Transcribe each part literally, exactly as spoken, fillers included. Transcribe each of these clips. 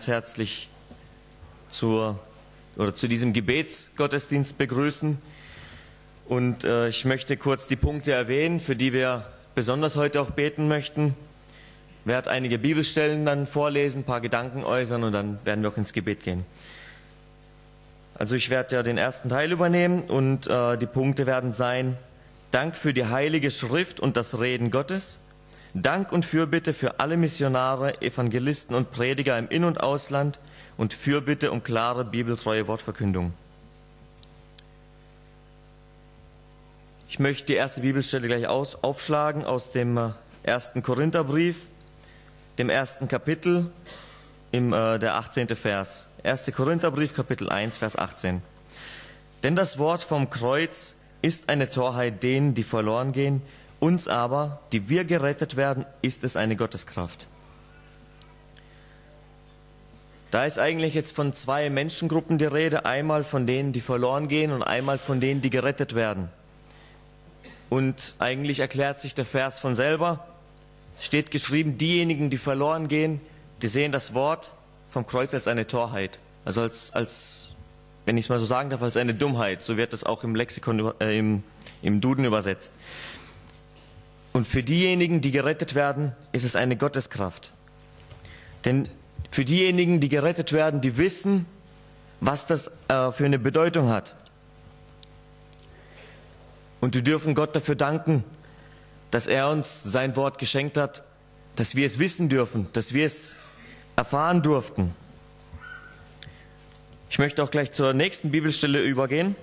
Ganz herzlich zur, oder zu diesem Gebetsgottesdienst begrüßen. Und äh, ich möchte kurz die Punkte erwähnen, für die wir besonders heute auch beten möchten. Ich werde einige Bibelstellen dann vorlesen, ein paar Gedanken äußern und dann werden wir auch ins Gebet gehen. Also ich werde ja den ersten Teil übernehmen und äh, die Punkte werden sein: Dank für die Heilige Schrift und das Reden Gottes, Dank und Fürbitte für alle Missionare, Evangelisten und Prediger im In- und Ausland und Fürbitte um klare, bibeltreue Wortverkündung. Ich möchte die erste Bibelstelle gleich aus, aufschlagen aus dem ersten Korintherbrief, dem ersten Kapitel, im, äh, der achtzehnte Vers. erster Korintherbrief, Kapitel eins, Vers achtzehn. Denn das Wort vom Kreuz ist eine Torheit denen, die verloren gehen, uns aber, die wir gerettet werden, ist es eine Gotteskraft. Da ist eigentlich jetzt von zwei Menschengruppen die Rede, einmal von denen, die verloren gehen und einmal von denen, die gerettet werden. Und eigentlich erklärt sich der Vers von selber, steht geschrieben, diejenigen, die verloren gehen, die sehen das Wort vom Kreuz als eine Torheit, also als, als wenn ich es mal so sagen darf, als eine Dummheit, so wird das auch im Lexikon, äh, im, im Duden übersetzt. Und für diejenigen, die gerettet werden, ist es eine Gotteskraft. Denn für diejenigen, die gerettet werden, die wissen, was das äh, für eine Bedeutung hat. Und wir dürfen Gott dafür danken, dass er uns sein Wort geschenkt hat, dass wir es wissen dürfen, dass wir es erfahren durften. Ich möchte auch gleich zur nächsten Bibelstelle übergehen.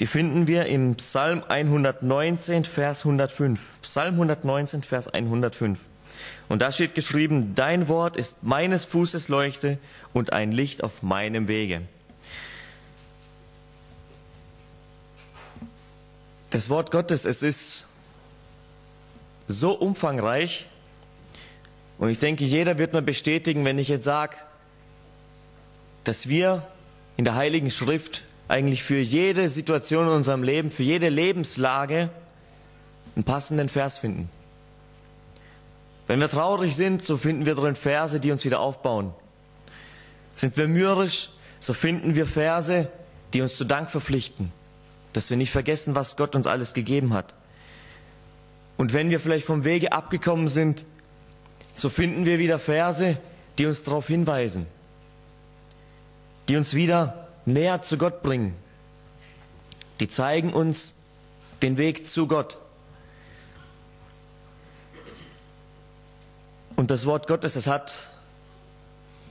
Die finden wir im Psalm hundertneunzehn, Vers hundertfünf. Psalm hundertneunzehn, Vers hundertfünf. Und da steht geschrieben, dein Wort ist meines Fußes Leuchte und ein Licht auf meinem Wege. Das Wort Gottes, es ist so umfangreich. Und ich denke, jeder wird mir bestätigen, wenn ich jetzt sage, dass wir in der Heiligen Schrift eigentlich für jede Situation in unserem Leben, für jede Lebenslage einen passenden Vers finden. Wenn wir traurig sind, so finden wir drin Verse, die uns wieder aufbauen. Sind wir mürrisch, so finden wir Verse, die uns zu Dank verpflichten, dass wir nicht vergessen, was Gott uns alles gegeben hat. Und wenn wir vielleicht vom Wege abgekommen sind, so finden wir wieder Verse, die uns darauf hinweisen, die uns wieder näher zu Gott bringen. Die zeigen uns den Weg zu Gott. Und das Wort Gottes, es hat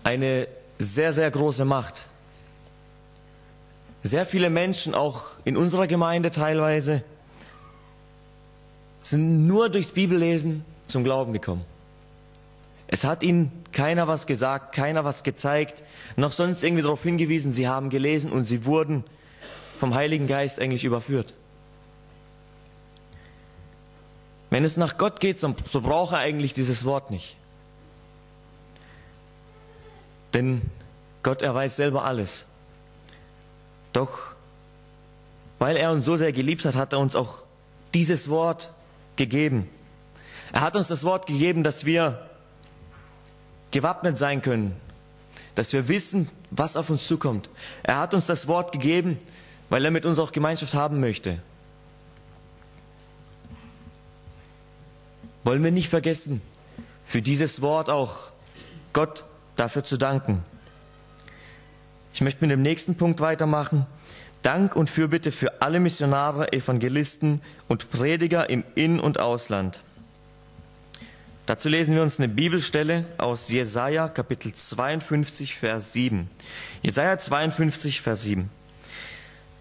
eine sehr, sehr große Macht. Sehr viele Menschen, auch in unserer Gemeinde teilweise, sind nur durchs Bibellesen zum Glauben gekommen. Es hat ihnen keiner was gesagt, keiner was gezeigt, noch sonst irgendwie darauf hingewiesen, sie haben gelesen und sie wurden vom Heiligen Geist eigentlich überführt. Wenn es nach Gott geht, so, so braucht er eigentlich dieses Wort nicht. Denn Gott, er weiß selber alles. Doch, weil er uns so sehr geliebt hat, hat er uns auch dieses Wort gegeben. Er hat uns das Wort gegeben, dass wir gewappnet sein können, dass wir wissen, was auf uns zukommt. Er hat uns das Wort gegeben, weil er mit uns auch Gemeinschaft haben möchte. Wollen wir nicht vergessen, für dieses Wort auch Gott dafür zu danken. Ich möchte mit dem nächsten Punkt weitermachen. Dank und Fürbitte für alle Missionare, Evangelisten und Prediger im In- und Ausland. Dazu lesen wir uns eine Bibelstelle aus Jesaja, Kapitel zweiundfünfzig, Vers sieben. Jesaja zweiundfünfzig, Vers sieben.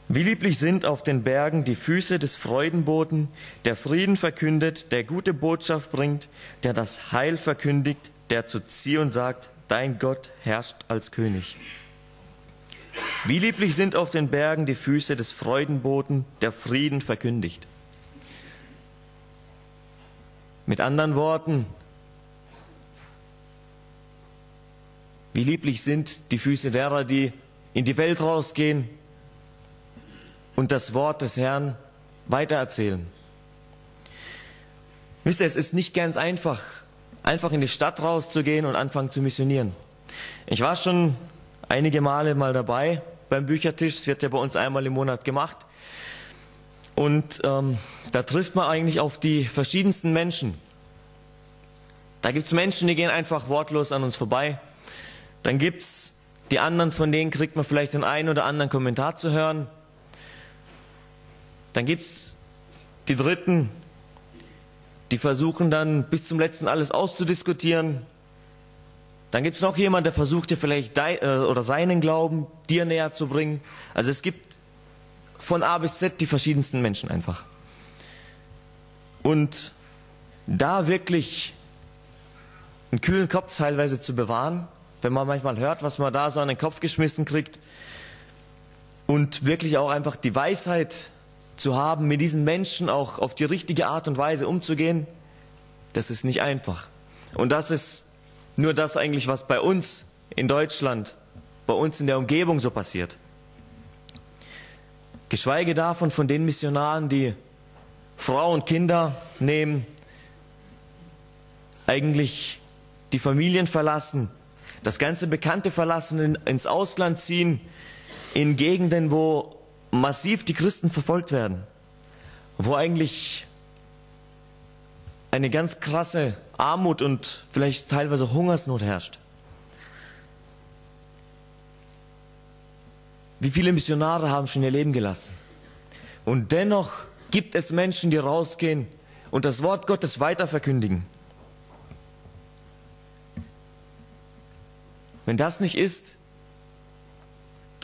Wie lieblich sind auf den Bergen die Füße des Freudenboten, der Frieden verkündet, der gute Botschaft bringt, der das Heil verkündigt, der zu Zion sagt, dein Gott herrscht als König. Wie lieblich sind auf den Bergen die Füße des Freudenboten, der Frieden verkündigt. Mit anderen Worten, wie lieblich sind die Füße derer, die in die Welt rausgehen und das Wort des Herrn weitererzählen. Wisst ihr, es ist nicht ganz einfach, einfach in die Stadt rauszugehen und anfangen zu missionieren. Ich war schon einige Male mal dabei beim Büchertisch. Es wird ja bei uns einmal im Monat gemacht. Und ähm, da trifft man eigentlich auf die verschiedensten Menschen. Da gibt es Menschen, die gehen einfach wortlos an uns vorbei. Dann gibt es die anderen, von denen kriegt man vielleicht den einen oder anderen Kommentar zu hören. Dann gibt es die Dritten, die versuchen dann bis zum Letzten alles auszudiskutieren. Dann gibt es noch jemanden, der versucht dir vielleicht dein, äh, oder seinen Glauben dir näher zu bringen. Also es gibt von A bis Z die verschiedensten Menschen einfach. Und da wirklich einen kühlen Kopf teilweise zu bewahren, wenn man manchmal hört, was man da so an den Kopf geschmissen kriegt, und wirklich auch einfach die Weisheit zu haben, mit diesen Menschen auch auf die richtige Art und Weise umzugehen, das ist nicht einfach. Und das ist nur das eigentlich, was bei uns in Deutschland, bei uns in der Umgebung so passiert. Geschweige davon von den Missionaren, die Frau und Kinder nehmen, eigentlich die Familien verlassen, das ganze Bekannte verlassen, ins Ausland ziehen, in Gegenden, wo massiv die Christen verfolgt werden, wo eigentlich eine ganz krasse Armut und vielleicht teilweise Hungersnot herrscht. Wie viele Missionare haben schon ihr Leben gelassen? Und dennoch gibt es Menschen, die rausgehen und das Wort Gottes weiter verkündigen. Wenn das nicht ist,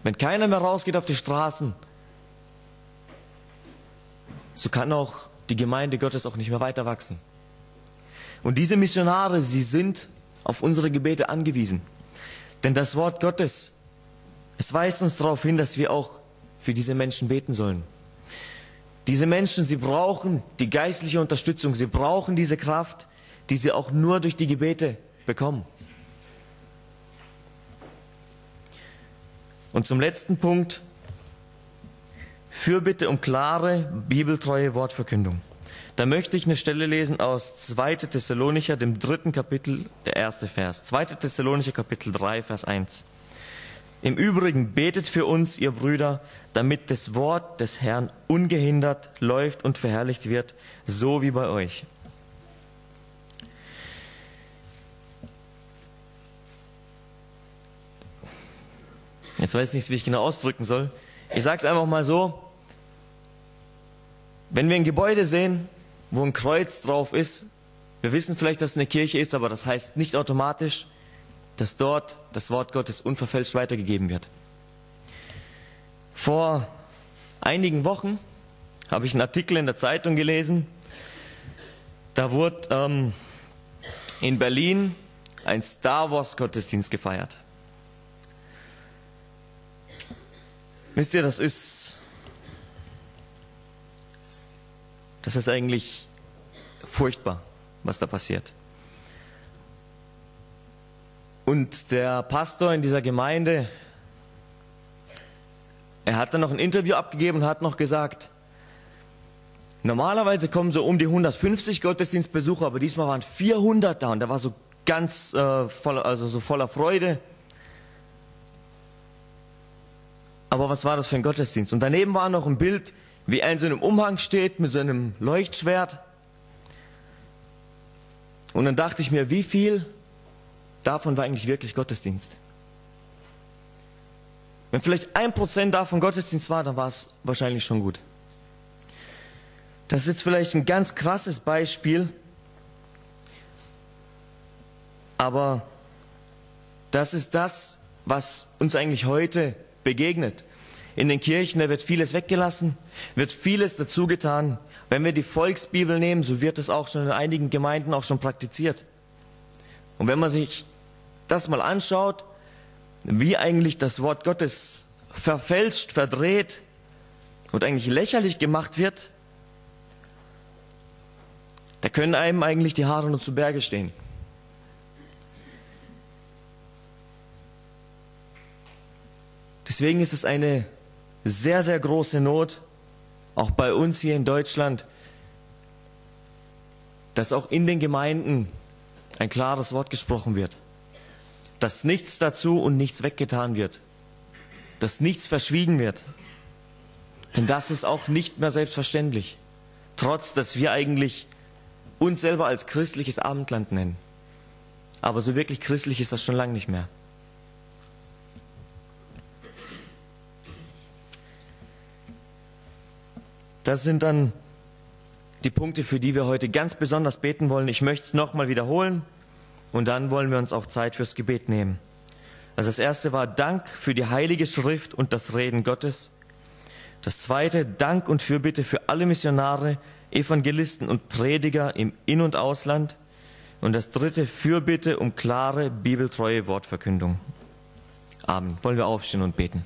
wenn keiner mehr rausgeht auf die Straßen, so kann auch die Gemeinde Gottes auch nicht mehr weiter wachsen. Und diese Missionare, sie sind auf unsere Gebete angewiesen. Denn das Wort Gottes, es weist uns darauf hin, dass wir auch für diese Menschen beten sollen. Diese Menschen, sie brauchen die geistliche Unterstützung, sie brauchen diese Kraft, die sie auch nur durch die Gebete bekommen. Und zum letzten Punkt, Fürbitte um klare, bibeltreue Wortverkündung. Da möchte ich eine Stelle lesen aus zweiter Thessalonicher, dem dritten Kapitel, der erste Vers. zweiter Thessalonicher, Kapitel drei, Vers eins. Im Übrigen betet für uns, ihr Brüder, damit das Wort des Herrn ungehindert läuft und verherrlicht wird, so wie bei euch. Jetzt weiß ich nicht, wie ich genau ausdrücken soll. Ich sage es einfach mal so. Wenn wir ein Gebäude sehen, wo ein Kreuz drauf ist, wir wissen vielleicht, dass es eine Kirche ist, aber das heißt nicht automatisch, dass dort das Wort Gottes unverfälscht weitergegeben wird. Vor einigen Wochen habe ich einen Artikel in der Zeitung gelesen. Da wurde ähm, in Berlin ein Star Wars Gottesdienst gefeiert. Wisst ihr, das ist, das ist eigentlich furchtbar, was da passiert. Und der Pastor in dieser Gemeinde, er hat dann noch ein Interview abgegeben und hat noch gesagt, normalerweise kommen so um die hundertfünfzig Gottesdienstbesucher, aber diesmal waren vierhundert da und der war so ganz äh, voll, also so voller Freude. Aber was war das für ein Gottesdienst? Und daneben war noch ein Bild, wie ein so einem Umhang steht mit so einem Leuchtschwert. Und dann dachte ich mir, wie viel davon war eigentlich wirklich Gottesdienst? Wenn vielleicht ein Prozent davon Gottesdienst war, dann war es wahrscheinlich schon gut. Das ist jetzt vielleicht ein ganz krasses Beispiel, aber das ist das, was uns eigentlich heute begegnet. In den Kirchen, da wird vieles weggelassen, wird vieles dazu getan. Wenn wir die Volksbibel nehmen, so wird es auch schon in einigen Gemeinden auch schon praktiziert. Und wenn man sich das mal anschaut, wie eigentlich das Wort Gottes verfälscht, verdreht und eigentlich lächerlich gemacht wird, da können einem eigentlich die Haare nur zu Berge stehen. Deswegen ist es eine sehr, sehr große Not, auch bei uns hier in Deutschland, dass auch in den Gemeinden ein klares Wort gesprochen wird. dass nichts dazu und nichts weggetan wird, dass nichts verschwiegen wird. Denn das ist auch nicht mehr selbstverständlich, trotz dass wir eigentlich uns selber als christliches Abendland nennen. Aber so wirklich christlich ist das schon lange nicht mehr. Das sind dann die Punkte, für die wir heute ganz besonders beten wollen. Ich möchte es nochmal wiederholen und dann wollen wir uns auch Zeit fürs Gebet nehmen. Also das erste war Dank für die Heilige Schrift und das Reden Gottes. Das zweite, Dank und Fürbitte für alle Missionare, Evangelisten und Prediger im In- und Ausland. Und das dritte, Fürbitte um klare, bibeltreue Wortverkündung. Amen. Wollen wir aufstehen und beten.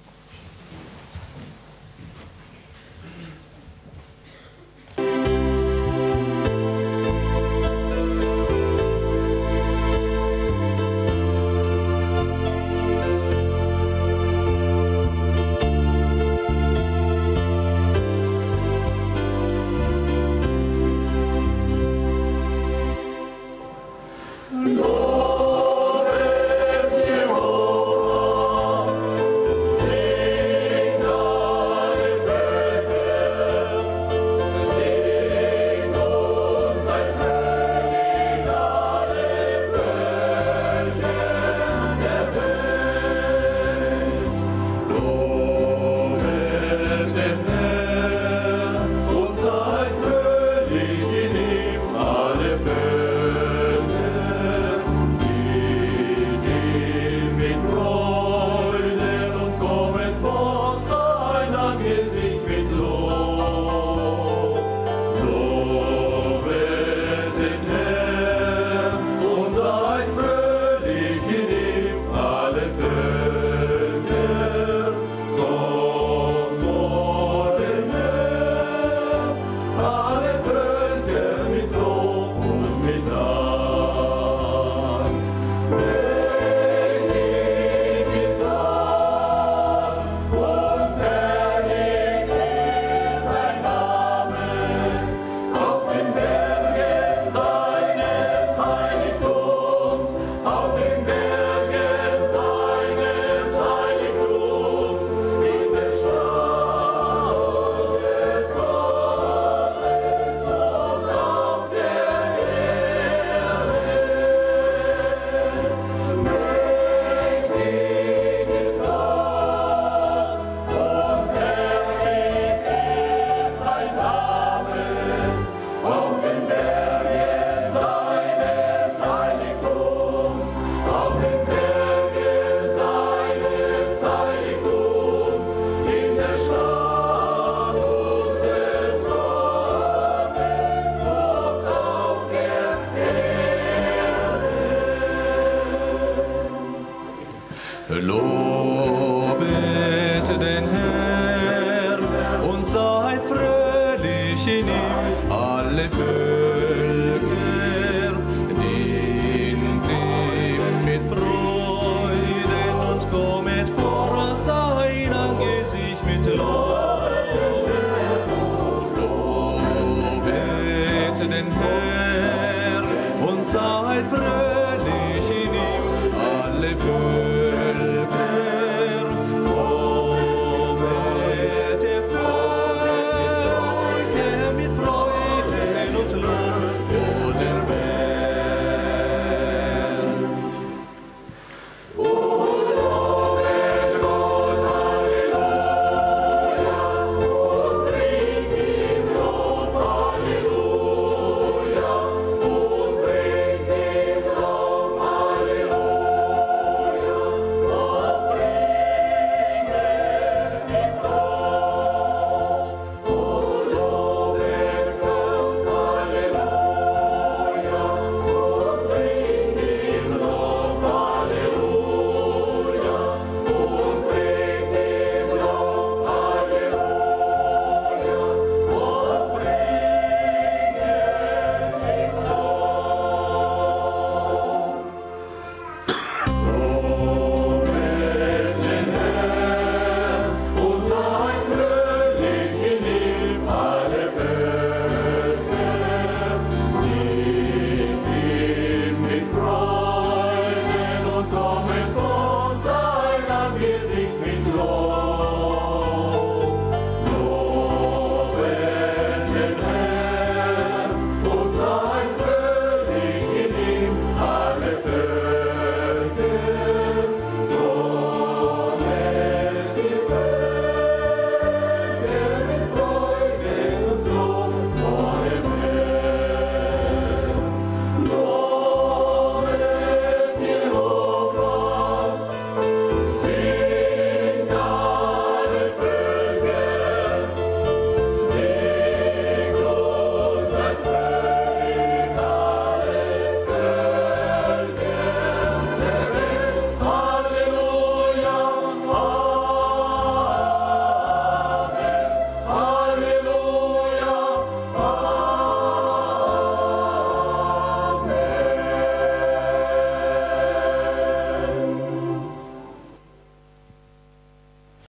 Zeit für